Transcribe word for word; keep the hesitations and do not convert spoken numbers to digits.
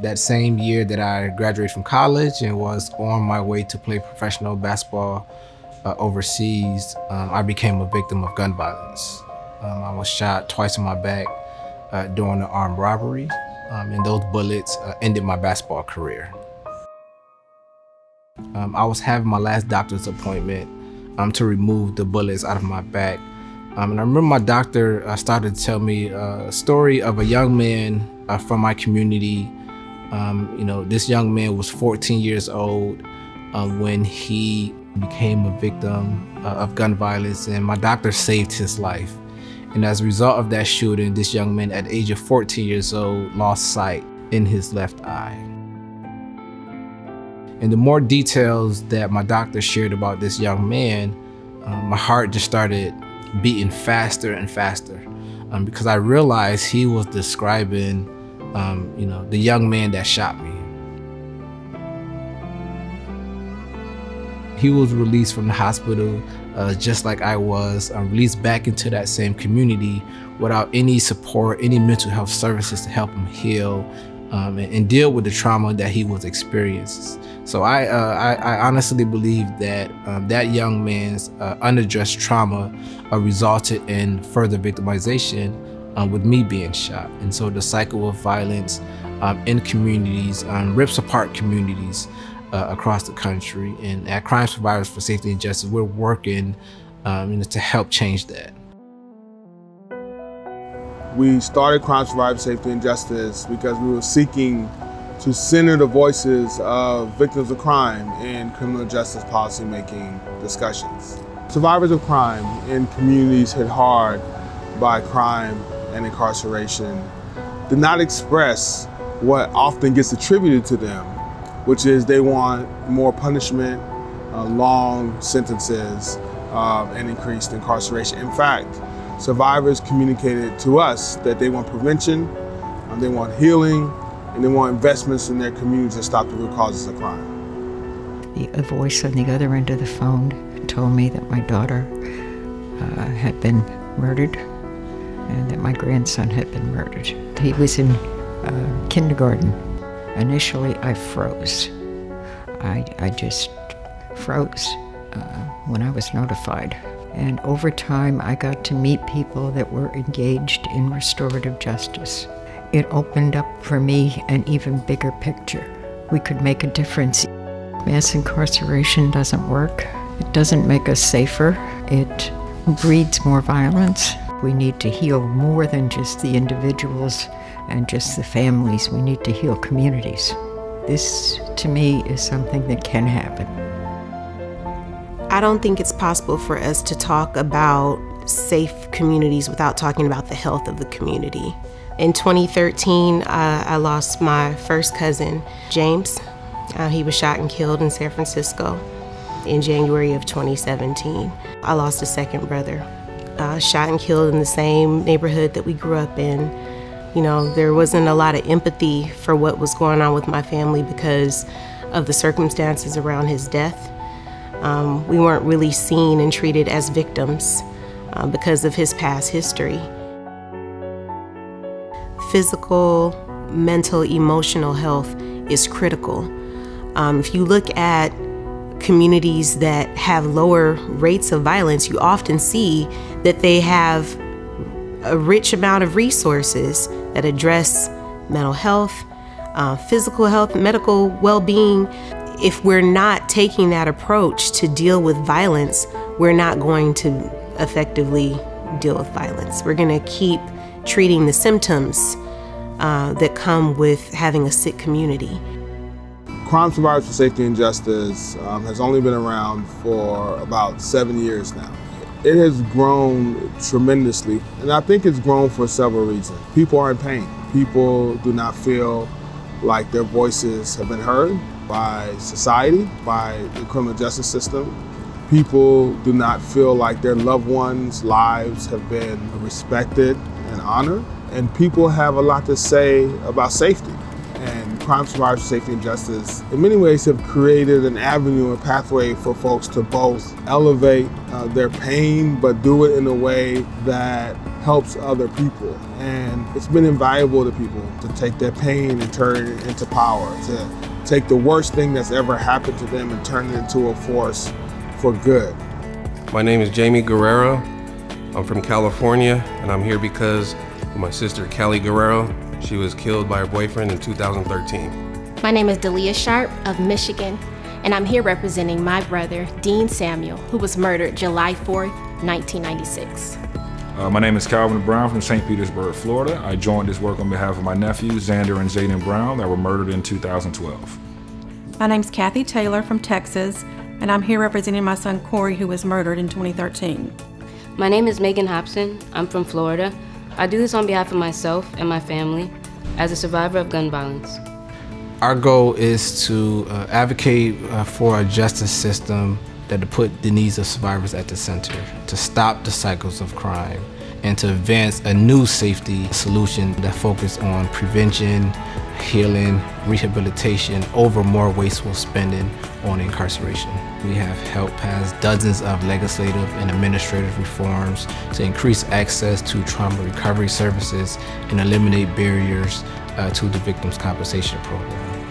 that same year that I graduated from college and was on my way to play professional basketball uh, overseas, um, I became a victim of gun violence. Um, I was shot twice in my back uh, during an armed robbery, um, and those bullets uh, ended my basketball career. Um, I was having my last doctor's appointment um, to remove the bullets out of my back. Um, and I remember my doctor uh, started to tell me a story of a young man uh, from my community. Um, you know, this young man was fourteen years old uh, when he became a victim uh, of gun violence, and my doctor saved his life. And as a result of that shooting, this young man at the age of fourteen years old lost sight in his left eye. And the more details that my doctor shared about this young man, uh, my heart just started beating faster and faster, um, because I realized he was describing, um, you know, the young man that shot me. He was released from the hospital, uh, just like I was, uh, released back into that same community without any support, any mental health services to help him heal Um, and, and deal with the trauma that he was experiencing. So I, uh, I, I honestly believe that um, that young man's uh, unaddressed trauma uh, resulted in further victimization um, with me being shot. And so the cycle of violence um, in communities um, rips apart communities uh, across the country. And at Crime Survivors for Safety and Justice, we're working um, you know, to help change that. We started Crime Survivors Safety and Justice because we were seeking to center the voices of victims of crime in criminal justice policymaking discussions. Survivors of crime in communities hit hard by crime and incarceration did not express what often gets attributed to them, which is they want more punishment, uh, long sentences, uh, and increased incarceration. In fact, survivors communicated to us that they want prevention, um, they want healing, and they want investments in their communities to stop the root causes of crime. The, a voice on the other end of the phone told me that my daughter uh, had been murdered and that my grandson had been murdered. He was in uh, kindergarten. Initially, I froze. I, I just froze uh, when I was notified. And over time, I got to meet people that were engaged in restorative justice. It opened up for me an even bigger picture. We could make a difference. Mass incarceration doesn't work. It doesn't make us safer. It breeds more violence. We need to heal more than just the individuals and just the families. We need to heal communities. This, to me, is something that can happen. I don't think it's possible for us to talk about safe communities without talking about the health of the community. In twenty thirteen, uh, I lost my first cousin, James. Uh, he was shot and killed in San Francisco in January of twenty seventeen. I lost a second brother, uh, shot and killed in the same neighborhood that we grew up in. You know, there wasn't a lot of empathy for what was going on with my family because of the circumstances around his death. Um, we weren't really seen and treated as victims uh, because of his past history. Physical, mental, emotional health is critical. Um, if you look at communities that have lower rates of violence, you often see that they have a rich amount of resources that address mental health, uh, physical health, medical well-being. If we're not taking that approach to deal with violence, we're not going to effectively deal with violence. We're gonna keep treating the symptoms uh, that come with having a sick community. Crime Survivors for Safety and Justice um, has only been around for about seven years now. It has grown tremendously, and I think it's grown for several reasons. People are in pain. People do not feel like their voices have been heard by society, by the criminal justice system. People do not feel like their loved ones' lives have been respected and honored. And people have a lot to say about safety. And Crime Survivors for Safety and Justice, in many ways, have created an avenue and pathway for folks to both elevate uh, their pain, but do it in a way that helps other people. And it's been invaluable to people to take their pain and turn it into power, to take the worst thing that's ever happened to them and turn it into a force for good. My name is Jamie Guerrero. I'm from California, and I'm here because of my sister, Kelly Guerrero. She was killed by her boyfriend in two thousand thirteen. My name is Delia Sharp of Michigan, and I'm here representing my brother, Dean Samuel, who was murdered July fourth, nineteen ninety-six. Uh, my name is Calvin Brown from Saint Petersburg, Florida. I joined this work on behalf of my nephews, Xander and Zayden Brown, that were murdered in two thousand twelve. My name's Kathy Taylor from Texas, and I'm here representing my son, Corey, who was murdered in twenty thirteen. My name is Megan Hobson. I'm from Florida. I do this on behalf of myself and my family as a survivor of gun violence. Our goal is to uh, advocate uh, for a justice system that to put the needs of survivors at the center, to stop the cycles of crime, and to advance a new safety solution that focuses on prevention, healing, rehabilitation over more wasteful spending on incarceration. We have helped pass dozens of legislative and administrative reforms to increase access to trauma recovery services and eliminate barriers uh, to the victims' compensation program.